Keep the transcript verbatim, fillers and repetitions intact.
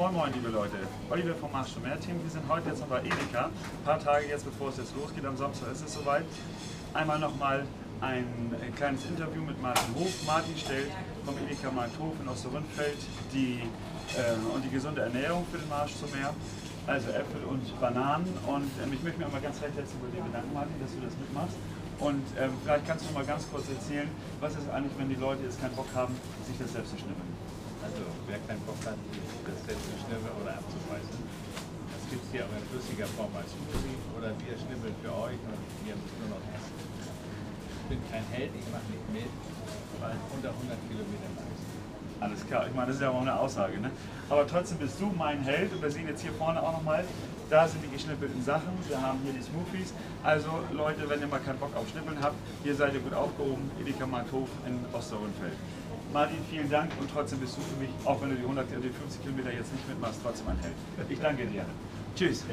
Moin Moin, liebe Leute, Oliver vom Marsch zum Meer Team. Wir sind heute jetzt noch bei Edeka, ein paar Tage jetzt bevor es jetzt losgeht, am Samstag ist es soweit. Einmal nochmal ein kleines Interview mit Martin Hoof. Martin stellt vom Edeka Martin Hoof in Osterrönfeld die, äh, und die gesunde Ernährung für den Marsch zum Meer, also Äpfel und Bananen. Und ähm, ich möchte mich einmal ganz recht herzlich bei dir bedanken, Martin, dass du das mitmachst. Und ähm, vielleicht kannst du mal ganz kurz erzählen, was ist eigentlich, wenn die Leute jetzt keinen Bock haben, sich das selbst zu schnibbeln? Also wer keinen Bock hat, das selbst zu schnibbeln oder abzuschmeißen, das gibt es hier aber in flüssiger Form als Smoothie oder wir schnibbeln für euch und wir müssen nur noch essen. Ich bin kein Held, ich mache nicht mit, weil unter hundert Kilometer lang ist. Alles klar, ich meine, das ist ja auch eine Aussage, ne? Aber trotzdem bist du mein Held und wir sehen jetzt hier vorne auch nochmal, da sind die geschnippelten Sachen, wir haben hier die Smoothies. Also Leute, wenn ihr mal keinen Bock auf Schnippeln habt, hier seid ihr gut aufgehoben, Edeka Martin Hoof in Osterrönfeld. Martin, vielen Dank und trotzdem bist du für mich, auch wenn du die hundert oder die fünfzig Kilometer jetzt nicht mitmachst, trotzdem ein Held. Ich danke dir. Tschüss.